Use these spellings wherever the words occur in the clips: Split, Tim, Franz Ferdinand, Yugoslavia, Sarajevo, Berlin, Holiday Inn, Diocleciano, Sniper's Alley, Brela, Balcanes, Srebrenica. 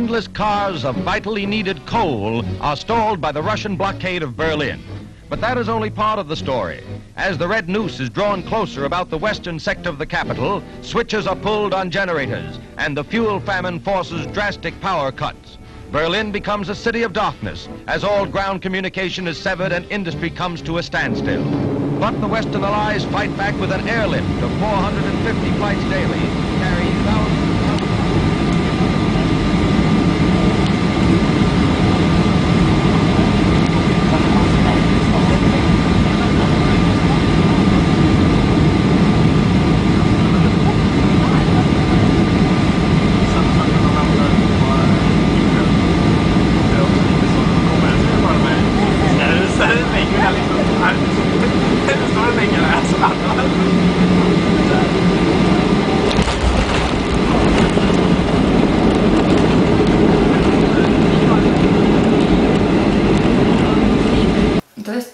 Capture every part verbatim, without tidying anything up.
endless cars of vitally needed coal are stalled by the Russian blockade of Berlin. But that is only part of the story. As the red noose is drawn closer about the western sector of the capital, switches are pulled on generators, and the fuel famine forces drastic power cuts. Berlin becomes a city of darkness, as all ground communication is severed and industry comes to a standstill. But the Western Allies fight back with an airlift of four hundred fifty flights daily, carrying thousands. Entonces,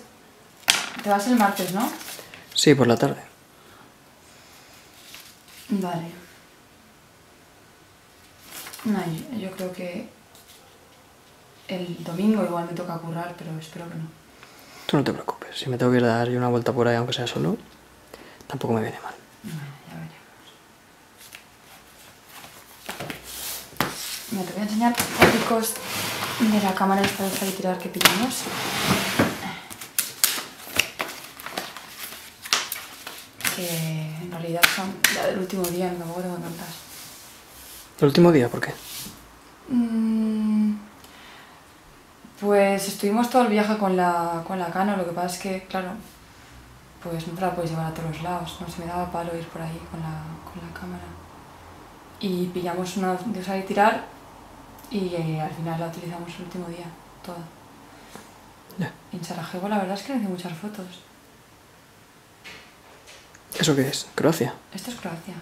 te vas el martes, ¿no? Sí, por la tarde. Vale. No, yo, yo creo que el domingo igual me toca currar, pero espero que no. Tú no te preocupes, si me tengo que ir a dar yo una vuelta por ahí, aunque sea solo, tampoco me viene mal. Bueno, ya veremos. Mira, te voy a enseñar códigos de la cámara esta de tirar que pillamos. Que en realidad son la del último día, no tampoco tengo tantas. ¿El último día? ¿Por qué? Mm, pues estuvimos todo el viaje con la, con la cana, lo que pasa es que, claro, pues no te la puedes llevar a todos los lados, no se me daba palo ir por ahí con la, con la cámara. Y pillamos una de usar y tirar y eh, al final la utilizamos el último día, toda. Yeah. En Sarajevo la verdad es que hice muchas fotos. ¿Eso qué es? ¿Croacia? Esto es Croacia.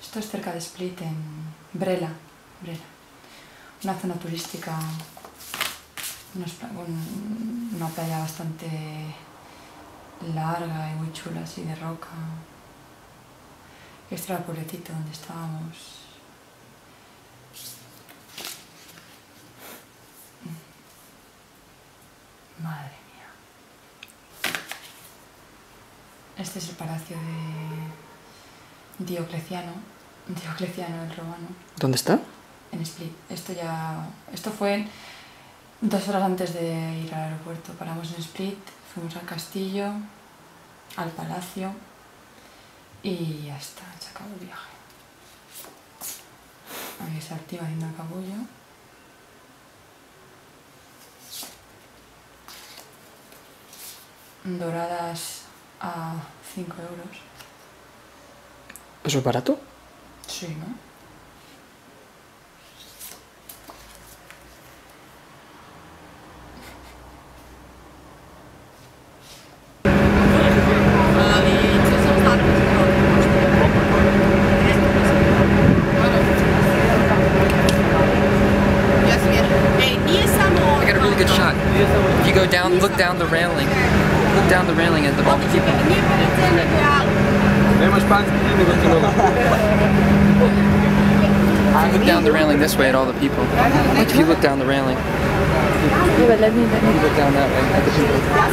Esto es cerca de Split, en Brela. Brela. Una zona turística, una playa bastante larga y muy chula, así de roca. Este era el pueblecito donde estábamos. Madre. Este es el palacio de Diocleciano, Diocleciano el romano. ¿Dónde está? En Split. Esto ya, esto fue dos horas antes de ir al aeropuerto. Paramos en Split, fuimos al castillo, al palacio y ya está, se acabó el viaje. Ahí se activa haciendo el cabullo. Doradas a cinco euros. ¿Eso es barato? Sí, ¿no? I got a really good shot. If you go down, look down the railing. Look down the railing at the ball. If you look down the railing this way at all the people. If you look down the railing. You look down that way at the people. Bravo,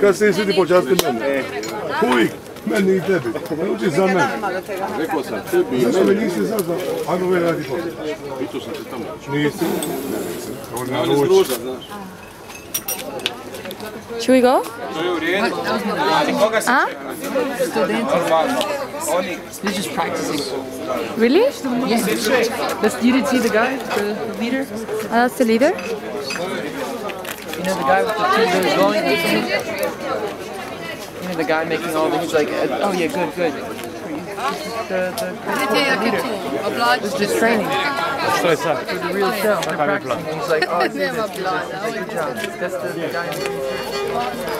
Kad ste svi počasti mene. Uvijek, meni i tebi. Uči za mene. Rekao sam tebi i mene. Znači nisi zaznao. Ajmo ve radi poslije. Vitu sam se tamo. Nisi. On je zruža, znaš. Should we go? To je u rijedu. Ali koga se čeka? Studenti. Normalno. They're just practicing. Really? Yeah. Does Dieter see the guy, the leader? Uh, that's the leader? You know the guy with the two going or something? You know the guy making all the, he's like, oh yeah, good, good. The, the, the it's just training. So it's up. For the real show. They're practicing. And he's like, oh, it's good. That's the guy in the future.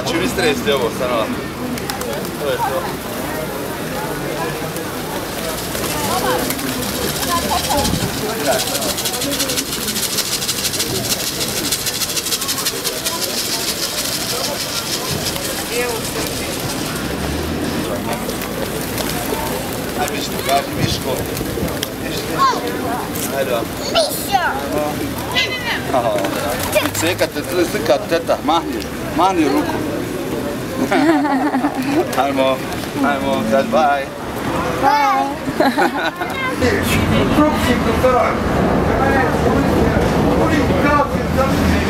Znači vi stresti ovo sada. To je to. Ajde, miško, gavi, miško. Ajde. Mišo! Ne, ne, ne. Cekate, slikate, teta, mahni. Mahni ruku. Ajmo, ajmo, sad, bye. Bye. Krupci, kutara. Oni kapi, zapisni.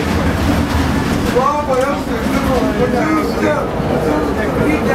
Baba, ja se krvo, ja se vidite,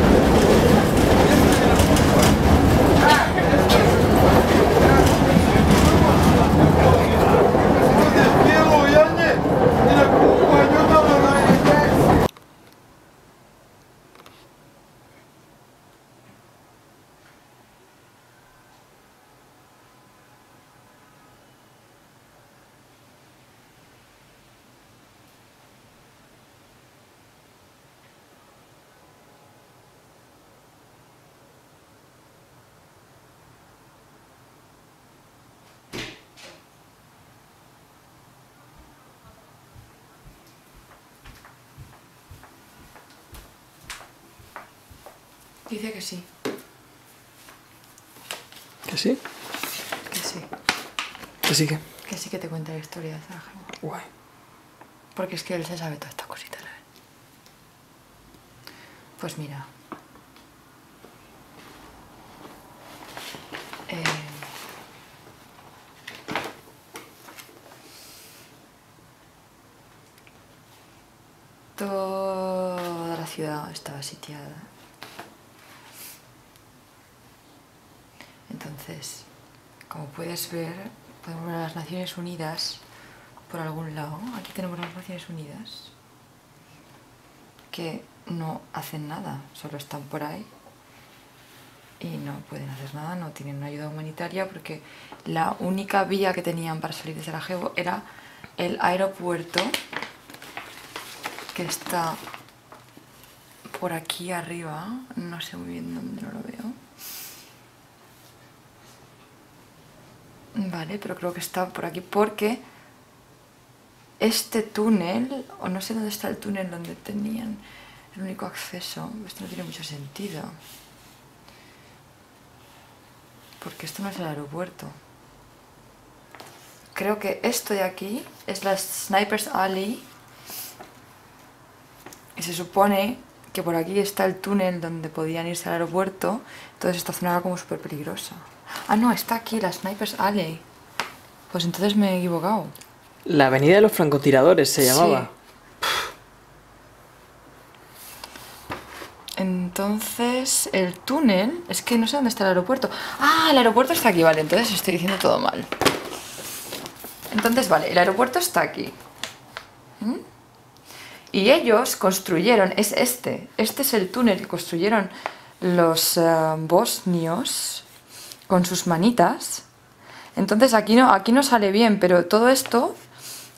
Dice que sí. ¿Que sí? Que sí. ¿Que sí qué? Que sí que te cuenta la historia de Sarajevo. Guay. Porque es que él se sabe toda esta cosita, ¿la ves? Pues mira. Eh... Toda la ciudad estaba sitiada. Entonces, como puedes ver, podemos ver a las Naciones Unidas por algún lado. Aquí tenemos las Naciones Unidas que no hacen nada, solo están por ahí y no pueden hacer nada, no tienen una ayuda humanitaria porque la única vía que tenían para salir de Sarajevo era el aeropuerto que está por aquí arriba, no sé muy bien dónde, no lo veo. Vale, pero creo que está por aquí porque este túnel, o no sé dónde está el túnel donde tenían el único acceso, esto no tiene mucho sentido. Porque esto no es el aeropuerto. Creo que esto de aquí es la Sniper's Alley. Y se supone que por aquí está el túnel donde podían irse al aeropuerto, entonces esta zona era como súper peligrosa. Ah, no, está aquí, la Sniper's Alley. Pues entonces me he equivocado. La avenida de los francotiradores se llamaba. Sí. Entonces, el túnel... Es que no sé dónde está el aeropuerto. Ah, el aeropuerto está aquí, vale, entonces estoy diciendo todo mal. Entonces, vale, el aeropuerto está aquí. ¿Mm? Y ellos construyeron... Es este. Este es el túnel que construyeron los uh, bosnios... con sus manitas. Entonces aquí no, aquí no sale bien, pero todo esto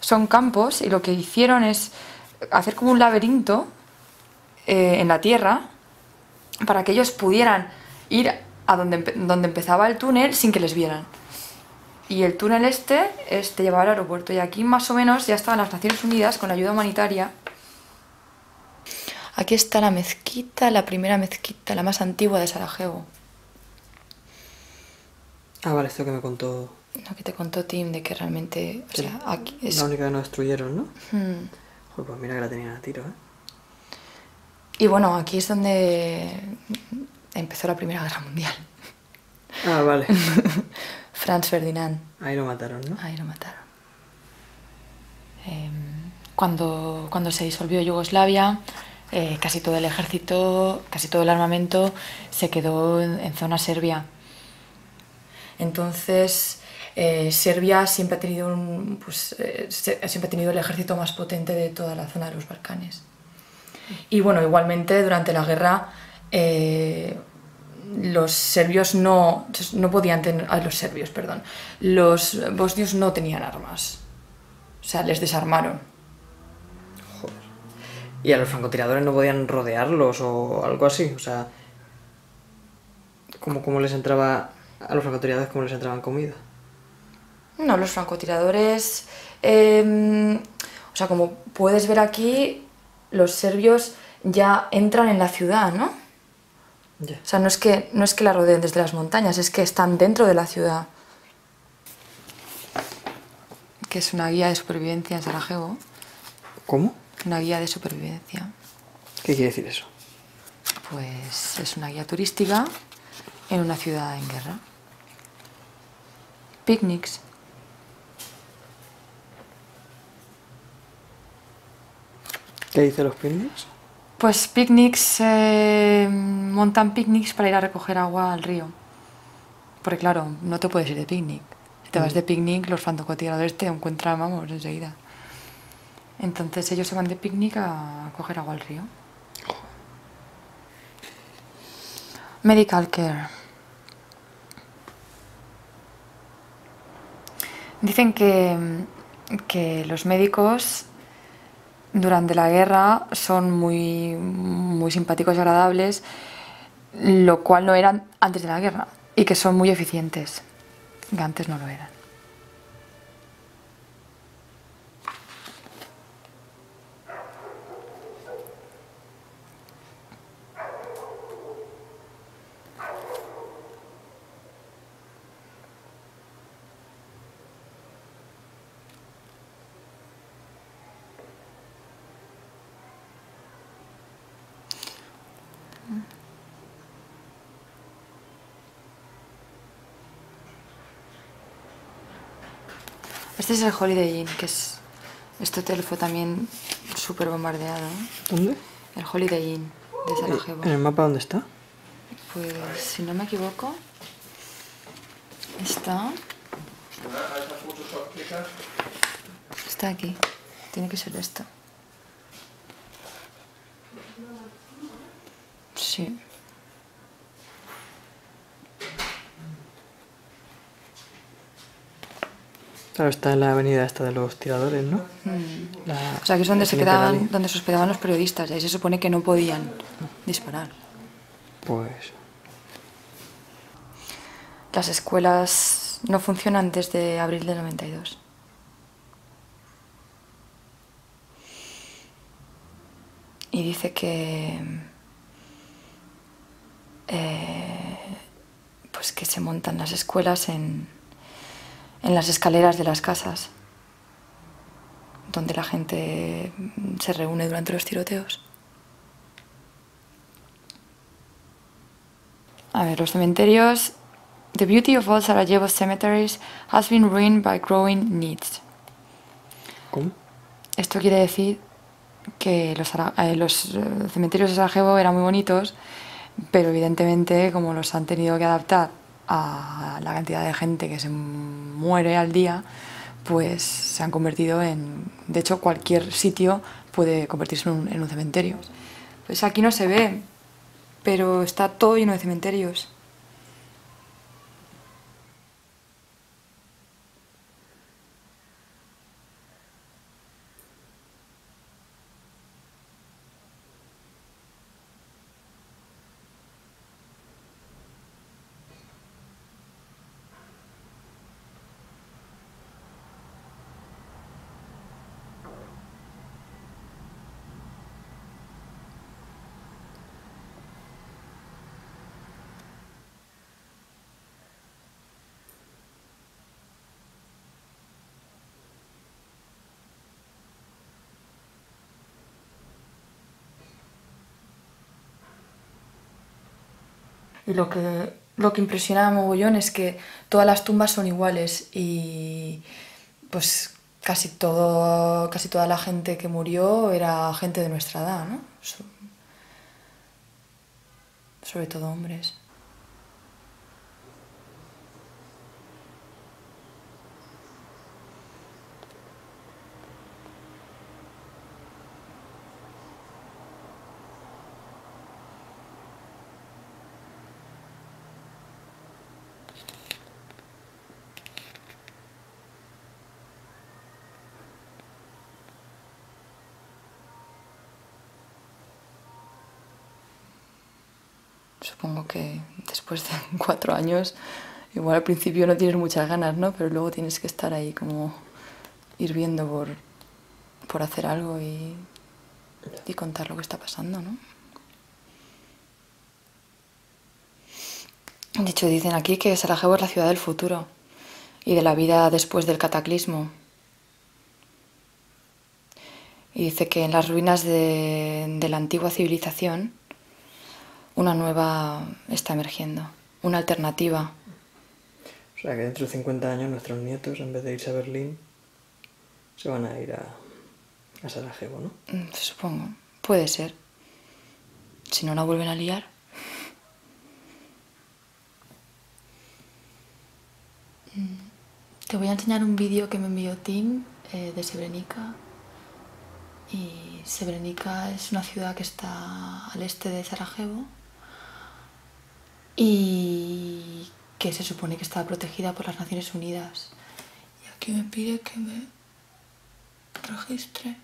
son campos y lo que hicieron es hacer como un laberinto eh, en la tierra para que ellos pudieran ir a donde, donde empezaba el túnel sin que les vieran. Y el túnel este, este llevaba al aeropuerto y aquí más o menos ya estaban las Naciones Unidas con ayuda humanitaria. Aquí está la mezquita, la primera mezquita, la más antigua de Sarajevo. Ah, vale, esto que me contó... Lo que te contó Tim, de que realmente... O sea, aquí es... La única que no destruyeron, ¿no? Hmm. Joder, pues mira que la tenían a tiro, ¿eh? Y bueno, aquí es donde empezó la Primera Guerra Mundial. Ah, vale. Franz Ferdinand. Ahí lo mataron, ¿no? Ahí lo mataron. Eh, cuando, cuando se disolvió Yugoslavia, eh, casi todo el ejército, casi todo el armamento se quedó en, en zona serbia. Entonces, eh, Serbia siempre ha, tenido un, pues, eh, siempre ha tenido el ejército más potente de toda la zona de los Balcanes. Y bueno, igualmente durante la guerra eh, los serbios no, no podían tener, ah, los serbios, perdón, los bosnios no tenían armas, o sea, les desarmaron. Joder. ¿Y a los francotiradores no podían rodearlos o algo así? O sea, ¿cómo, cómo les entraba a los francotiradores, cómo les entraban comida? No, los francotiradores, eh, o sea, como puedes ver aquí, los serbios ya entran en la ciudad, ¿no? Yeah. O sea, no es, que, no es que la rodeen desde las montañas, es que están dentro de la ciudad. Que es una guía de supervivencia en Sarajevo. ¿Cómo? Una guía de supervivencia. ¿Qué quiere decir eso? Pues es una guía turística en una ciudad en guerra. Picnics. ¿Qué dicen los picnics? Pues picnics, eh, montan picnics para ir a recoger agua al río. Porque claro, no te puedes ir de picnic. Si te vas de picnic, los francotiradores te encuentran, vamos, enseguida. Entonces ellos se van de picnic a coger agua al río. Medical care. Dicen que, que los médicos durante la guerra son muy, muy simpáticos y agradables, lo cual no eran antes de la guerra, y que son muy eficientes, que antes no lo eran. Este es el Holiday Inn, que es... Este hotel fue también súper bombardeado. ¿Dónde? El Holiday Inn de Sarajevo. ¿En el mapa dónde está? Pues, si no me equivoco, está... Está aquí. Tiene que ser esto. Sí. Claro, está en la avenida esta de los tiradores, ¿no? Mm. La, o sea, que es donde se quedaban, donde se hospedaban los periodistas, y ahí se supone que no podían disparar. Pues... Las escuelas no funcionan desde abril del noventa y dos. Y dice que... Eh, pues que se montan las escuelas en... en las escaleras de las casas, donde la gente se reúne durante los tiroteos. A ver, los cementerios. The beauty of all Sarajevo cemeteries has been ruined by growing needs. ¿Cómo? Esto quiere decir que los, eh, los cementerios de Sarajevo eran muy bonitos, pero evidentemente como los han tenido que adaptar a la cantidad de gente que se muere al día, pues se han convertido en... De hecho, cualquier sitio puede convertirse en un, en un cementerio. Pues aquí no se ve, pero está todo lleno de cementerios. Y lo que, lo que impresiona a mogollón es que todas las tumbas son iguales y pues casi, todo, casi toda la gente que murió era gente de nuestra edad, ¿no? sobre todo hombres. Supongo que después de cuatro años, igual al principio no tienes muchas ganas, ¿no? Pero luego tienes que estar ahí como hirviendo por, por hacer algo y, y contar lo que está pasando, ¿no? De hecho, dicen aquí que Sarajevo es la ciudad del futuro y de la vida después del cataclismo. Y dice que en las ruinas de, de la antigua civilización una nueva está emergiendo, una alternativa. O sea, que dentro de cincuenta años nuestros nietos, en vez de irse a Berlín, se van a ir a, a Sarajevo, ¿no? Supongo. Puede ser. Si no la vuelven a liar. Te voy a enseñar un vídeo que me envió Tim, eh, de Srebrenica. Y Srebrenica es una ciudad que está al este de Sarajevo y que se supone que está protegida por las Naciones Unidas. Y aquí me pide que me registre.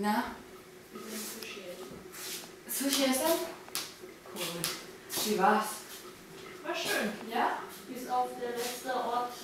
Na? Wir sind Sushi essen. Sushi essen? Cool. Wie war's? War schön. Ja? Bis auf der letzte Ort.